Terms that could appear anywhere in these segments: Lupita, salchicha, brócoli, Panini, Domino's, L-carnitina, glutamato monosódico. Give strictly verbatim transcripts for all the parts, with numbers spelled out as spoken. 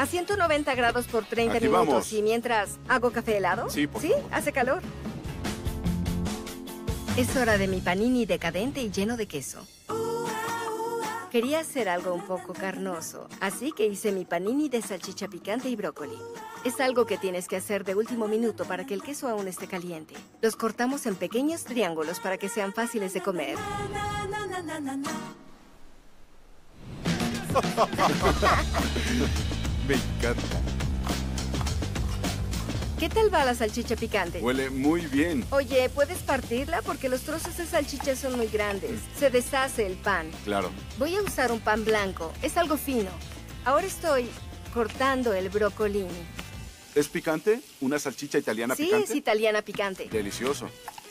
a ciento noventa grados por treinta Activamos. minutos y mientras hago café helado. Sí, por favor. Sí, hace calor. Es hora de mi panini decadente y lleno de queso. Quería hacer algo un poco carnoso, así que hice mi panini de salchicha picante y brócoli. Es algo que tienes que hacer de último minuto para que el queso aún esté caliente. Los cortamos en pequeños triángulos para que sean fáciles de comer. Me encanta. ¿Qué tal va la salchicha picante? Huele muy bien. Oye, ¿puedes partirla? Porque los trozos de salchicha son muy grandes. Se deshace el pan. Claro. Voy a usar un pan blanco. Es algo fino. Ahora estoy cortando el brocolini. ¿Es picante? ¿Una salchicha italiana sí, picante? Sí, es italiana picante. Delicioso.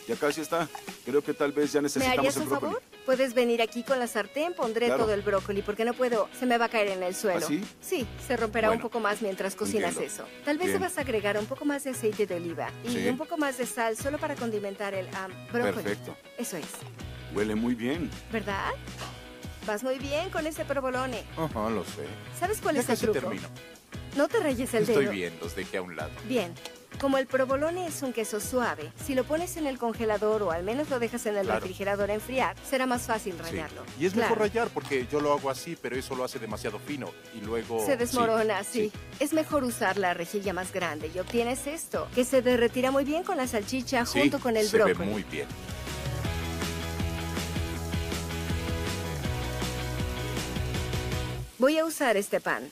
Ya casi está. Creo que tal vez ya necesitamos el brócoli. ¿Me harías un favor? Puedes venir aquí con la sartén, pondré claro. todo el brócoli, porque no puedo, se me va a caer en el suelo. ¿Así? Sí, se romperá bueno, un poco más mientras cocinas entiendo. eso. Tal vez Bien. le vas a agregar un poco más de aceite de oliva y sí. un poco más de sal solo para condimentar el um, brócoli. Perfecto. Eso es. Huele muy bien. ¿Verdad? Vas muy bien con ese provolone. Ajá, lo sé. ¿Sabes cuál ya es casi el truco? Termino. No te rayes el dedo. Estoy bien, los dejé a un lado. Bien. Como el provolone es un queso suave, si lo pones en el congelador o al menos lo dejas en el claro. refrigerador a enfriar, será más fácil rayarlo. Sí. Y es claro. mejor rayar porque yo lo hago así, pero eso lo hace demasiado fino y luego... Se desmorona, sí. sí. sí. Es mejor usar la rejilla más grande y obtienes esto, que se derretirá muy bien con la salchicha sí, junto con el se brócoli. se ve muy bien. Voy a usar este pan.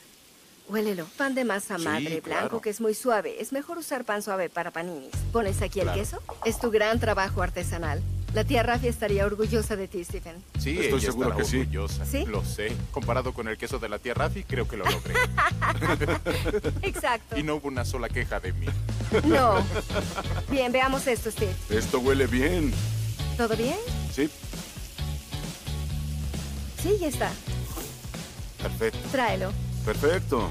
Huélelo. Pan de masa madre, sí, blanco, claro. que es muy suave. Es mejor usar pan suave para paninis. ¿Pones aquí claro. el queso? Es tu gran trabajo artesanal. La tía Rafi estaría orgullosa de ti, Stephen. Sí, estoy seguro que sí. sí. Lo sé. Comparado con el queso de la tía Rafi, creo que lo logré. Exacto. Y no hubo una sola queja de mí. No. Bien, veamos esto, Steve. Esto huele bien. ¿Todo bien? Sí. Sí, ya está. Perfecto. Tráelo. Perfecto.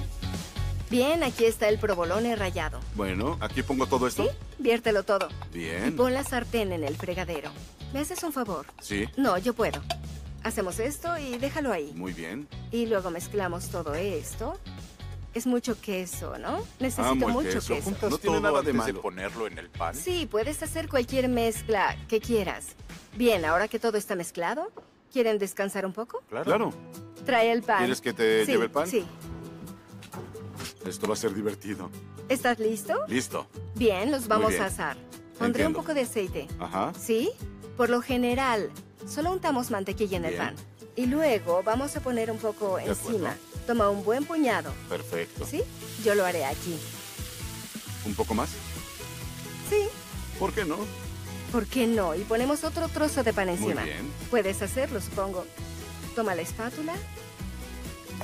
Bien, aquí está el provolone rallado. Bueno, ¿aquí pongo todo esto? Sí, viértelo todo. Bien. Y pon la sartén en el fregadero. ¿Me haces un favor? Sí. No, yo puedo. Hacemos esto y déjalo ahí. Muy bien. Y luego mezclamos todo esto. Es mucho queso, ¿no? Necesito Amo mucho queso. queso. ¿No, no tiene nada de malo de ponerlo en el pan? Sí, puedes hacer cualquier mezcla que quieras. Bien, ahora que todo está mezclado, ¿quieren descansar un poco? Claro. Claro. Trae el pan. ¿Quieres que te sí, lleve el pan? Sí. Esto va a ser divertido. ¿Estás listo? Listo. Bien, los vamos bien. a asar. Pondré Entiendo. un poco de aceite. Ajá. ¿Sí? Por lo general, solo untamos mantequilla en bien. el pan. Y luego vamos a poner un poco de encima. Acuerdo. Toma un buen puñado. Perfecto. ¿Sí? Yo lo haré aquí. ¿Un poco más? Sí. ¿Por qué no? ¿Por qué no? Y ponemos otro trozo de pan encima. Muy bien. Puedes hacerlo, supongo. Toma la espátula.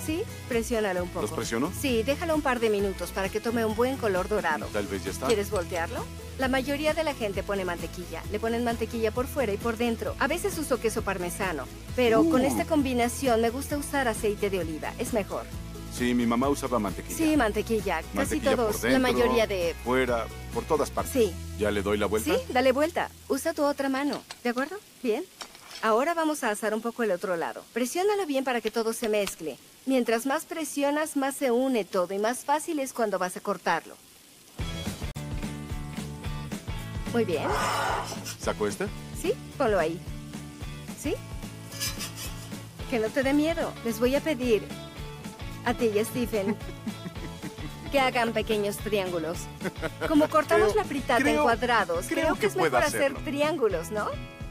Sí, presiónalo un poco. ¿Los presiono? Sí, déjalo un par de minutos para que tome un buen color dorado. Tal vez ya está. ¿Quieres voltearlo? La mayoría de la gente pone mantequilla. Le ponen mantequilla por fuera y por dentro. A veces uso queso parmesano, pero uh. con esta combinación me gusta usar aceite de oliva. Es mejor. Sí, mi mamá usaba mantequilla. Sí, mantequilla. Casi mantequilla todos, por dentro, la mayoría de... fuera, por todas partes. Sí. ¿Ya le doy la vuelta? Sí, dale vuelta. Usa tu otra mano, ¿de acuerdo? Bien. Ahora vamos a asar un poco el otro lado. Presiónalo bien para que todo se mezcle. Mientras más presionas, más se une todo y más fácil es cuando vas a cortarlo. Muy bien. ¿Saco este? Sí, ponlo ahí. ¿Sí? Que no te dé miedo. Les voy a pedir a ti y Stephen que hagan pequeños triángulos. Como cortamos creo, la frittata creo, en cuadrados, creo, creo que, que es mejor hacerlo. hacer triángulos, ¿no?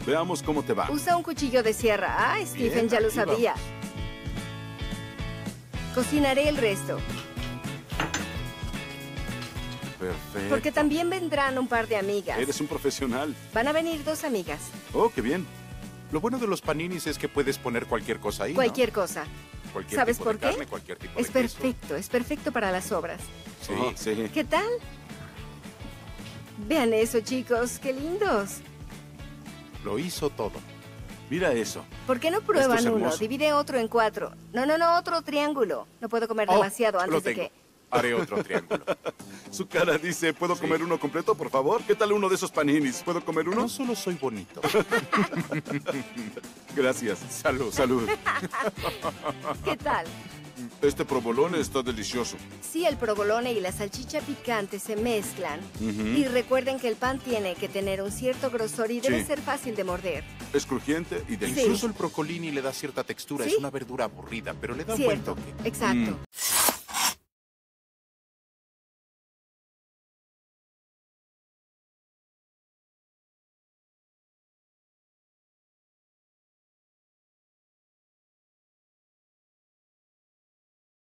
Veamos cómo te va. Usa un cuchillo de sierra. Ah, Stephen, Bien, ya lo sabía. Vamos. Cocinaré el resto. Perfecto. Porque también vendrán un par de amigas. Eres un profesional. Van a venir dos amigas. Oh, qué bien. Lo bueno de los paninis es que puedes poner cualquier cosa ahí, Cualquier ¿no? cosa. Cualquier ¿Sabes tipo por de qué? Carne, cualquier tipo es de perfecto, queso. es perfecto para las obras. Sí, oh, sí. ¿Qué tal? Vean eso, chicos. Qué lindos. Lo hizo todo. Mira eso. ¿Por qué no prueban es uno? Divide otro en cuatro. No, no, no, otro triángulo. No puedo comer oh, demasiado antes lo tengo. de que... Haré otro triángulo. Su cara dice, ¿puedo sí. comer uno completo, por favor? ¿Qué tal uno de esos paninis? ¿Puedo comer uno? No solo soy bonito. Gracias. Salud. Salud. ¿Qué tal? Este provolone está delicioso. Sí, el provolone y la salchicha picante se mezclan. Uh-huh. Y recuerden que el pan tiene que tener un cierto grosor y debe sí. ser fácil de morder. Es crujiente y delicioso. Sí. Incluso el brocolini le da cierta textura. ¿Sí? Es una verdura aburrida, pero le da un buen toque. Exacto. Mm.